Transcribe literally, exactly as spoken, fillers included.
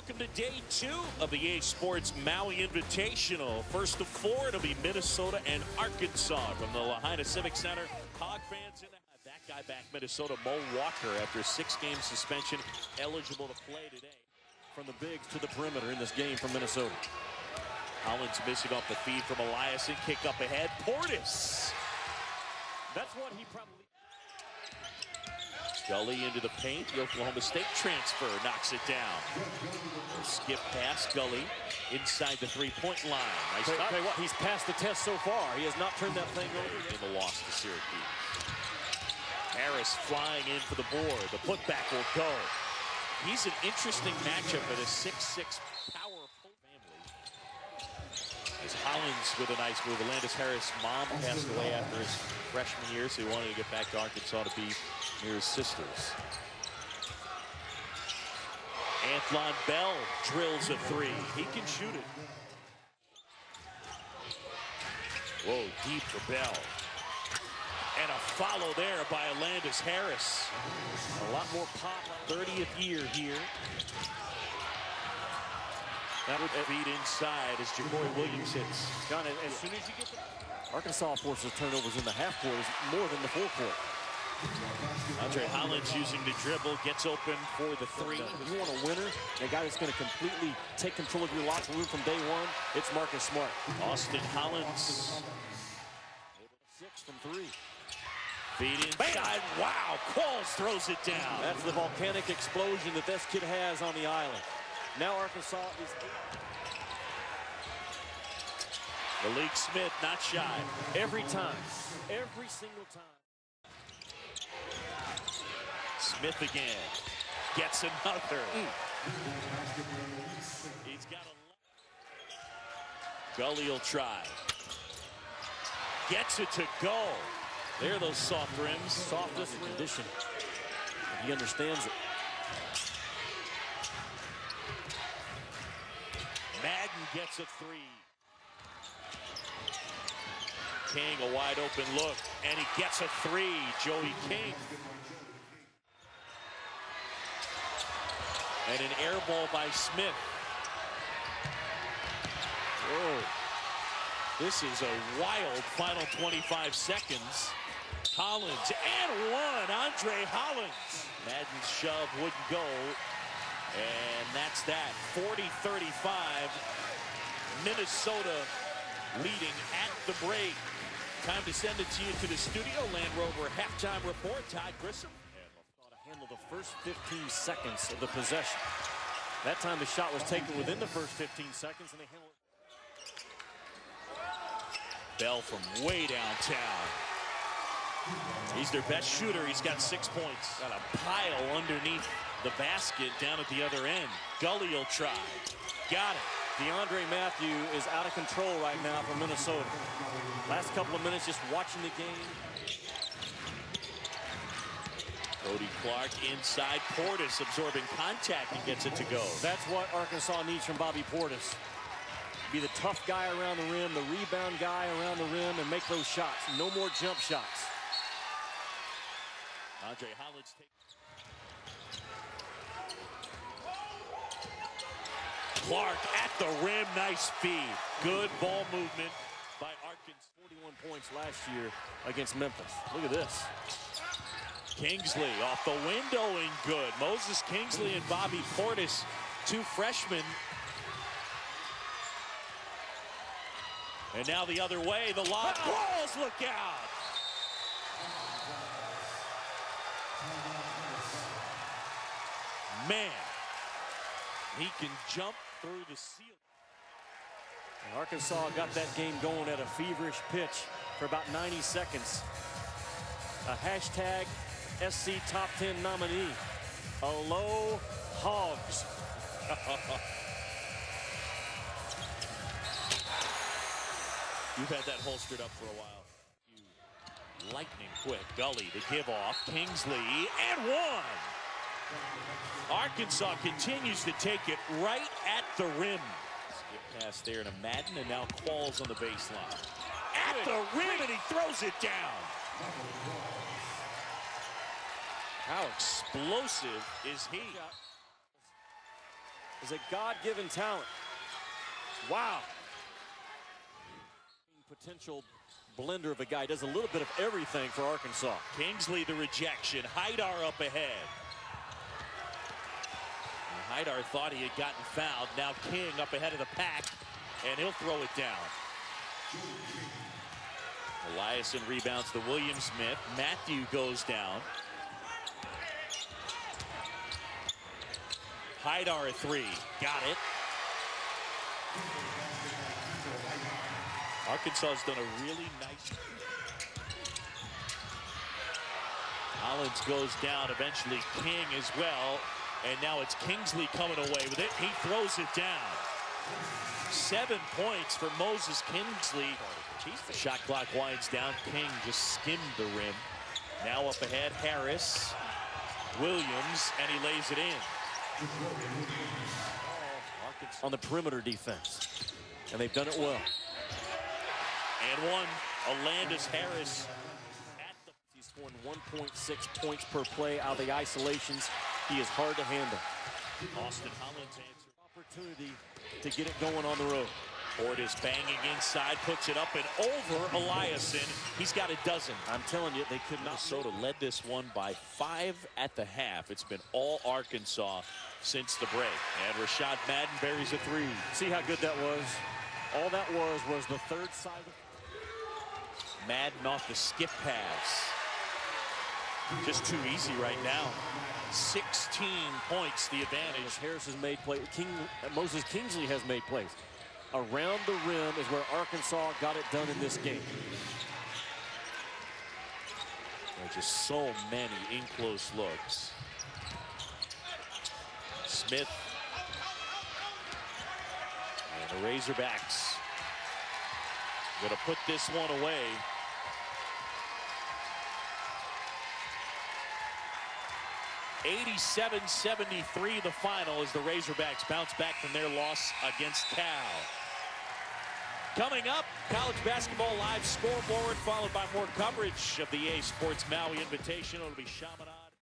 welcome to day two of the E A Sports Maui Invitational. First of four, it'll be Minnesota and Arkansas from the Lahaina Civic Center. Hog fans in the that guy back, Minnesota, Mo Walker, after a six-game suspension, eligible to play today. From the bigs to the perimeter in this game for Minnesota. Hollins missing off the feed from Eliason. Kick up ahead. Portis. That's what he probably... Gulley into the paint. The Oklahoma State transfer knocks it down. A skip pass. Gulley inside the three-point line. Nice tell you what, he's passed the test so far. He has not turned that thing over. In the loss to Syracuse. Harris flying in for the board. The putback will go. He's an interesting matchup at a six six power pull family. As Hollins with a nice move. Alandise Harris' mom passed away after his freshman year, so he wanted to get back to Arkansas to be near his sisters. Anthlon Bell drills a three. He can shoot it. Whoa, deep for Bell. And a follow there by Alandise Harris. A lot more pop. thirtieth year here. That would feed inside as Ja'Cory Williams hits. John, as soon as you get the... Arkansas forces turnovers in the half court more than the full court. Andre Hollins using the dribble, gets open for the three. If you want a winner, a guy that's going to completely take control of your locker room from day one, it's Marcus Smart. Austin Hollins. Six from three. Feed inside. Wow, Qualls throws it down. That's the volcanic explosion that this kid has on the island. Now Arkansas is... Malik Smith not shy. Every time. Every single time. Smith again. Gets another. Mm. He's got a... Gulley will try. Gets it to go. There are those soft rims. Softest condition. He understands it. Madden gets a three. King, a wide open look, and he gets a three. Joey King. And an air ball by Smith. Whoa. This is a wild final twenty-five seconds. Hollins and one. Andre Hollins. Madden's shove wouldn't go. And that's that. forty thirty-five. Minnesota leading at the break. Time to send it to you to the studio. Land Rover halftime report. Todd Grissom. To handle the first fifteen seconds of the possession. That time the shot was taken within the first fifteen seconds, and they handled it. Bell from way downtown. He's their best shooter. He's got six points. Got a pile underneath the basket down at the other end. Gulley will try. Got it. DeAndre Matthew is out of control right now for Minnesota. Last couple of minutes just watching the game. Coty Clarke inside. Portis absorbing contact and gets it to go. That's what Arkansas needs from Bobby Portis. Be the tough guy around the rim, the rebound guy around the rim, and make those shots. No more jump shots. Andre Hollins takes. Clarke at the rim. Nice feed. Good ball movement by Arkansas. forty-one points last year against Memphis. Look at this. Kingsley off the window and good. Moses Kingsley and Bobby Portis, two freshmen. And now the other way, the lob. Qualls, look out! Man, he can jump through the ceiling. And Arkansas got that game going at a feverish pitch for about ninety seconds. A hashtag S C Top ten nominee. Aloha Hogs. You've had that holstered up for a while. Lightning quick. Gulley to give off. Kingsley and one. Arkansas continues to take it right at the rim. Skip pass there to Madden, and now Qualls on the baseline. At the rim, and he throws it down. How explosive is he? is a God-given talent. Wow. Potential blender of a guy, does a little bit of everything for Arkansas. Kingsley the rejection, Haidar up ahead. And Haidar thought he had gotten fouled. Now King up ahead of the pack, and he'll throw it down. Eliason rebounds to William Smith. Matthew goes down. Haidar a three, got it. Arkansas has done a really nice. Collins goes down, eventually King as well. And now it's Kingsley coming away with it. He throws it down. Seven points for Moses Kingsley. The shot clock winds down. King just skimmed the rim. Now up ahead, Harris, Williams, and he lays it in. Arkansas on the perimeter defense, and they've done it well. And one, Alandise Harris. At the he's scoring one point six points per play out of the isolations. He is hard to handle. Austin Hollins answered. Opportunity to get it going on the road. Portis banging inside, puts it up and over Eliason. He's got a dozen. I'm telling you, they could not. Minnesota led this one by five at the half. It's been all Arkansas since the break. And Rashad Madden buries a three. See how good that was? All that was was the third side of Madden off the skip pass. Just too easy right now. sixteen points, the advantage. Harris has made plays. King, Moses Kingsley has made plays. Around the rim is where Arkansas got it done in this game. There are just so many in-close looks. Smith. And the Razorbacks. Going to put this one away. eighty-seven seventy-three the final as the Razorbacks bounce back from their loss against Cal. Coming up, college basketball live scoreboard, followed by more coverage of the E A Sports Maui Invitational. It'll be Chaminade.